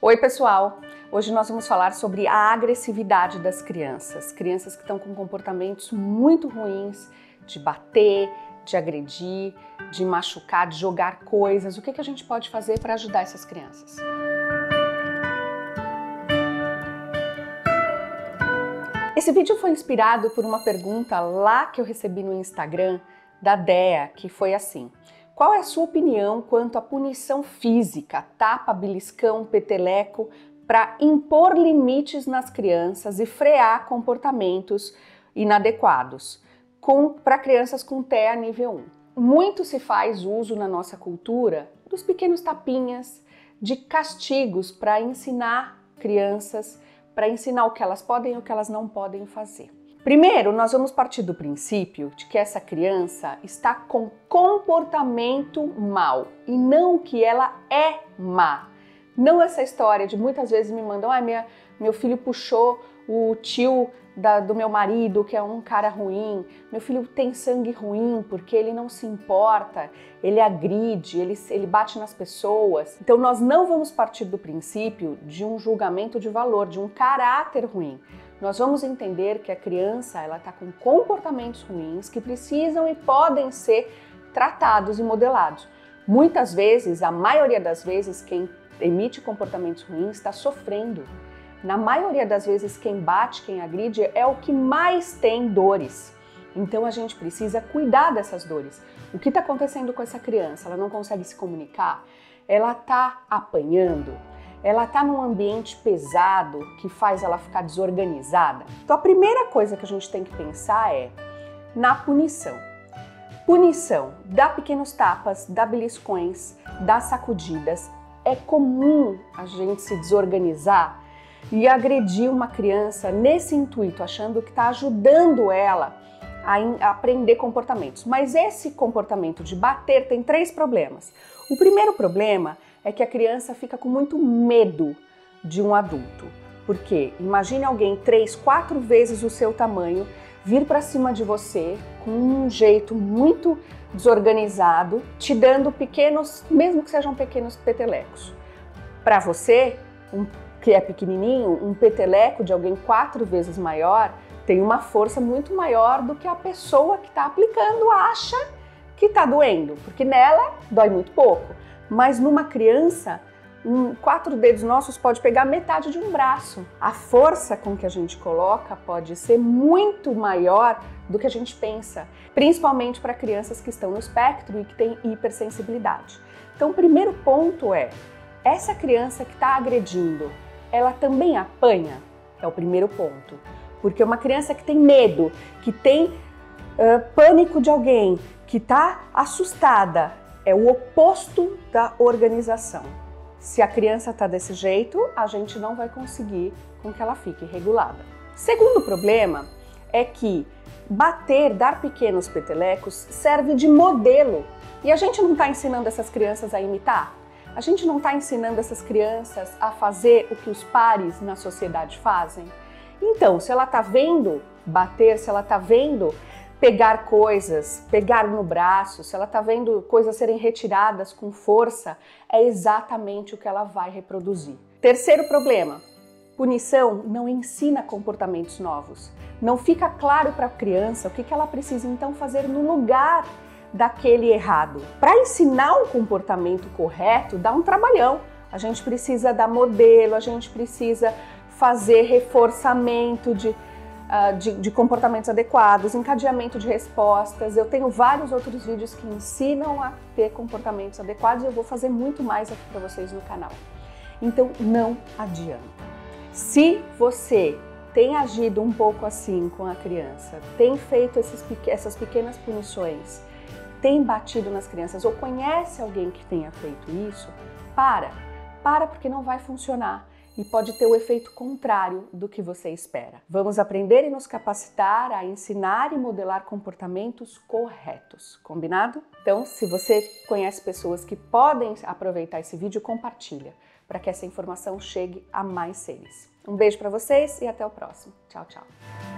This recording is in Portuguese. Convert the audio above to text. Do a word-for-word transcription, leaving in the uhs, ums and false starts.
Oi pessoal, hoje nós vamos falar sobre a agressividade das crianças, crianças que estão com comportamentos muito ruins de bater, de agredir, de machucar, de jogar coisas. O que que a gente pode fazer para ajudar essas crianças? Esse vídeo foi inspirado por uma pergunta lá que eu recebi no Instagram da Déa, que foi assim: qual é a sua opinião quanto à punição física, tapa, beliscão, peteleco, para impor limites nas crianças e frear comportamentos inadequados para crianças com T E A nível um? Muito se faz uso na nossa cultura dos pequenos tapinhas, de castigos para ensinar crianças, para ensinar o que elas podem e o que elas não podem fazer. Primeiro, nós vamos partir do princípio de que essa criança está com comportamento mau e não que ela é má. Não essa história de muitas vezes me mandam: ah, minha, meu filho puxou o tio da, do meu marido, que é um cara ruim, meu filho tem sangue ruim porque ele não se importa, ele agride, ele, ele bate nas pessoas. Então nós não vamos partir do princípio de um julgamento de valor, de um caráter ruim. Nós vamos entender que a criança ela está com comportamentos ruins que precisam e podem ser tratados e modelados. Muitas vezes, a maioria das vezes, quem emite comportamentos ruins está sofrendo. Na maioria das vezes, quem bate, quem agride é o que mais tem dores. Então a gente precisa cuidar dessas dores. O que está acontecendo com essa criança? Ela não consegue se comunicar? Ela está apanhando? Ela está num ambiente pesado que faz ela ficar desorganizada? Então a primeira coisa que a gente tem que pensar é na punição. Punição, dar pequenos tapas, dar beliscões, dar sacudidas. É comum a gente se desorganizar e agredir uma criança nesse intuito, achando que está ajudando ela a aprender comportamentos. Mas esse comportamento de bater tem três problemas. O primeiro problema é que a criança fica com muito medo de um adulto. Porque imagine alguém três, quatro vezes o seu tamanho vir para cima de você com um jeito muito desorganizado, te dando pequenos, mesmo que sejam pequenos petelecos. Para você, um, que é pequenininho, um peteleco de alguém quatro vezes maior tem uma força muito maior do que a pessoa que está aplicando acha que está doendo, porque nela dói muito pouco. Mas numa criança, um, quatro dedos nossos pode pegar metade de um braço. A força com que a gente coloca pode ser muito maior do que a gente pensa, principalmente para crianças que estão no espectro e que têm hipersensibilidade. Então o primeiro ponto é, essa criança que está agredindo, ela também apanha? É o primeiro ponto. Porque uma criança que tem medo, que tem uh, pânico de alguém, que está assustada, é o oposto da organização. Se a criança está desse jeito, a gente não vai conseguir com que ela fique regulada. Segundo problema é que bater, dar pequenos petelecos serve de modelo. E a gente não está ensinando essas crianças a imitar? A gente não está ensinando essas crianças a fazer o que os pares na sociedade fazem? Então, se ela está vendo bater, se ela está vendo pegar coisas, pegar no braço, se ela está vendo coisas serem retiradas com força, é exatamente o que ela vai reproduzir. Terceiro problema, punição não ensina comportamentos novos. Não fica claro para a criança o que que ela precisa então fazer no lugar daquele errado. Para ensinar um comportamento correto, dá um trabalhão. A gente precisa dar modelo, a gente precisa fazer reforçamento de... De, de comportamentos adequados, encadeamento de respostas. Eu tenho vários outros vídeos que ensinam a ter comportamentos adequados e eu vou fazer muito mais aqui para vocês no canal. Então não adianta. Se você tem agido um pouco assim com a criança, tem feito esses, essas pequenas punições, tem batido nas crianças ou conhece alguém que tenha feito isso, para, para porque não vai funcionar. E pode ter o efeito contrário do que você espera. Vamos aprender e nos capacitar a ensinar e modelar comportamentos corretos, combinado? Então, se você conhece pessoas que podem aproveitar esse vídeo, compartilha, para que essa informação chegue a mais seres. Um beijo para vocês e até o próximo. Tchau, tchau.